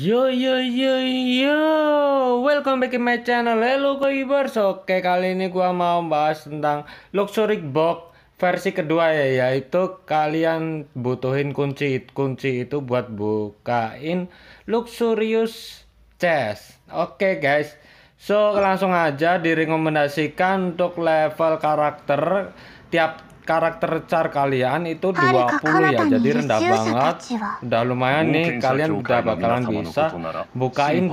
Yo, welcome back to my channel. Hello Koibers. Oke, kali ini gua mau bahas tentang Luxury Box versi kedua ya, yaitu kalian butuhin kunci itu buat bukain Luxurious chest. Oke guys, so langsung aja direkomendasikan untuk level karakter. Tiap karakter char kalian itu 20 ya, jadi rendah banget. Udah lumayan nih, kalian udah bakalan bisa bukain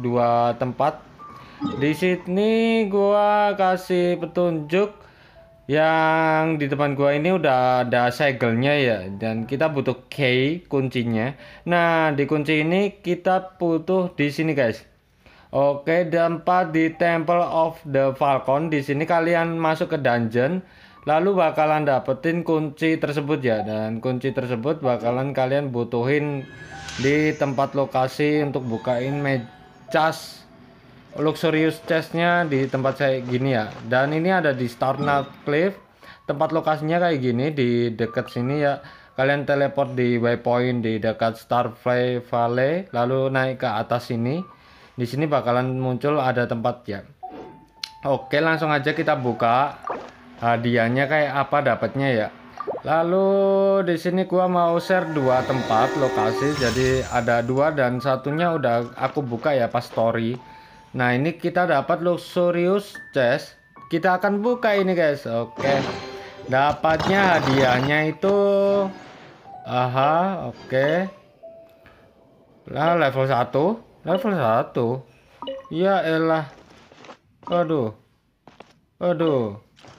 dua tempat. Di sini gua kasih petunjuk, yang di depan gua ini udah ada segelnya ya, dan kita butuh key, kuncinya. Nah, di kunci ini kita butuh di sini guys. Oke, tempat di Temple of the Falcon. Di sini kalian masuk ke dungeon, lalu bakalan dapetin kunci tersebut ya. Dan kunci tersebut bakalan kalian butuhin di tempat lokasi untuk bukain chest, Luxurious chestnya di tempat saya gini ya. Dan ini ada di Stornel Cliff. Tempat lokasinya kayak gini, di dekat sini ya. Kalian teleport di waypoint di dekat Starfly Valley, lalu naik ke atas sini. Di sini bakalan muncul ada tempat ya. Oke, langsung aja kita buka hadiahnya kayak apa dapatnya ya. Lalu di sini gua mau share dua tempat lokasi, jadi ada dua dan satunya udah aku buka ya pas story. Nah, ini kita dapat Luxurious chest. Kita akan buka ini guys. Oke. Dapatnya hadiahnya itu oke. Lah level 1. Level 1. Ya elah. Aduh.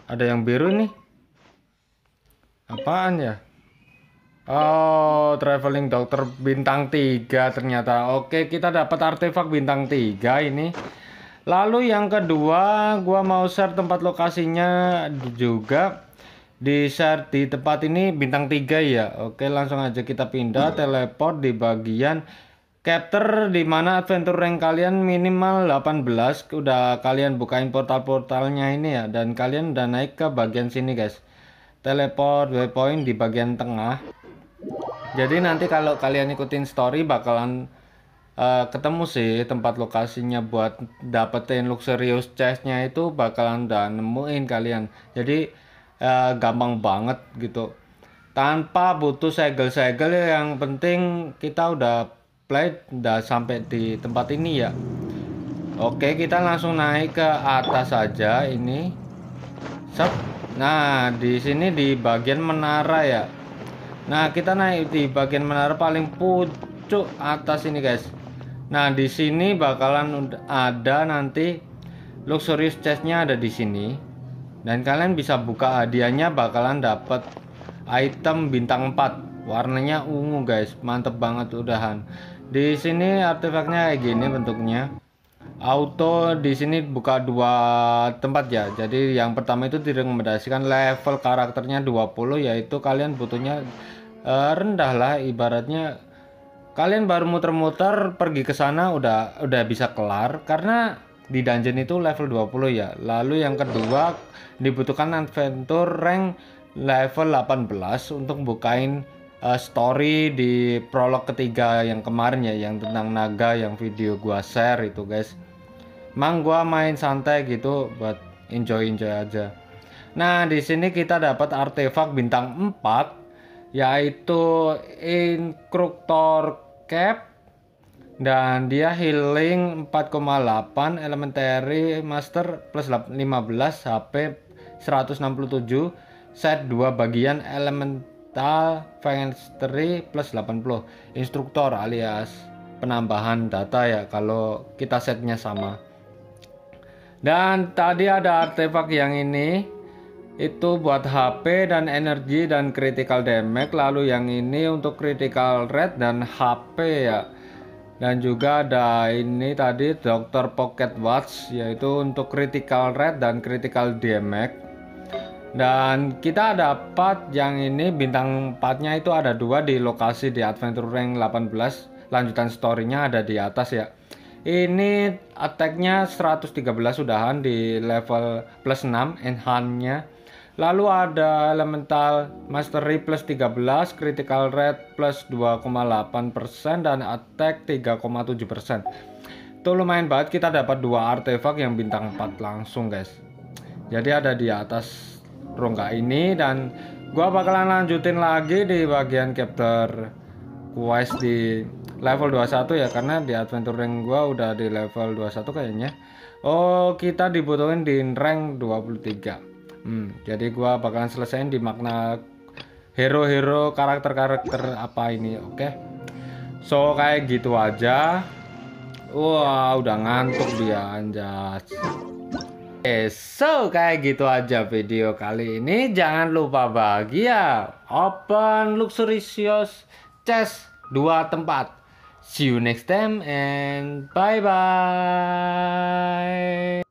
Ada yang biru nih. Apaan ya? Oh, traveling dokter bintang 3 ternyata. Oke, kita dapat artefak bintang 3 ini. Lalu yang kedua, gua mau share tempat lokasinya juga. Di share di tempat ini bintang 3 ya. Oke, langsung aja kita pindah teleport di bagian Capture, dimana adventure rank kalian minimal 18. Udah kalian bukain portal-portalnya ini ya. Dan kalian udah naik ke bagian sini guys. Teleport waypoint di bagian tengah. Jadi nanti kalau kalian ikutin story bakalan ketemu sih tempat lokasinya buat dapetin Luxurious chestnya itu. Bakalan udah nemuin kalian. Jadi gampang banget gitu, tanpa butuh segel-segel. Yang penting kita udah play, udah sampai di tempat ini ya. Oke, kita langsung naik ke atas aja ini. Sep. Nah, di sini di bagian menara ya. Nah, kita naik di bagian menara paling pucuk atas ini guys. Nah, di sini bakalan ada nanti Luxurious chestnya ada di sini. Dan kalian bisa buka hadiahnya, bakalan dapat item bintang 4. Warnanya ungu guys, mantep banget udahan. Di sini artefaknya kayak gini bentuknya. Auto di sini buka dua tempat ya. Jadi yang pertama itu direkomendasikan level karakternya 20, yaitu kalian butuhnya rendah lah, ibaratnya kalian baru muter-muter pergi ke sana udah bisa kelar karena di dungeon itu level 20 ya. Lalu yang kedua dibutuhkan adventure rank level 18 untuk bukain story di prolog ketiga yang kemarin ya, yang tentang naga yang video gua share itu guys. Emang gua main santai gitu buat enjoy aja. Nah, di sini kita dapat artefak bintang 4 yaitu Incructor cap, dan dia healing 4,8, elementary master plus 15 HP 167, set 2 bagian elemen Fanstry plus 80, instruktor alias penambahan data ya kalau kita setnya sama. Dan tadi ada artefak yang ini itu buat HP dan energi dan critical damage. Lalu yang ini untuk critical rate dan HP ya. Dan juga ada ini tadi Dr. Pocket Watch, yaitu untuk critical rate dan critical damage. Dan kita dapat yang ini bintang 4-nya itu ada dua di lokasi di adventure rank 18. Lanjutan story-nya ada di atas ya. Ini attack-nya 113 udahan di level plus 6, enhance-nya. Lalu ada elemental mastery plus 13, critical rate plus 2,8% dan attack 3,7%. Itu lumayan banget, kita dapat 2 artefak yang bintang 4 langsung guys. Jadi ada di atas rongga ini, dan gua bakalan lanjutin lagi di bagian capture quest di level 21 ya, karena di adventuring gua udah di level 21 kayaknya. Oh, kita dibutuhin di rank 23. Jadi gua bakalan selesaiin di makna hero-hero, karakter-karakter apa ini, oke. So kayak gitu aja. Wah, udah ngantuk dia anjas. So kayak gitu aja video kali ini. Jangan lupa bahagia. Open Luxurious chest 2 tempat. See you next time and bye-bye.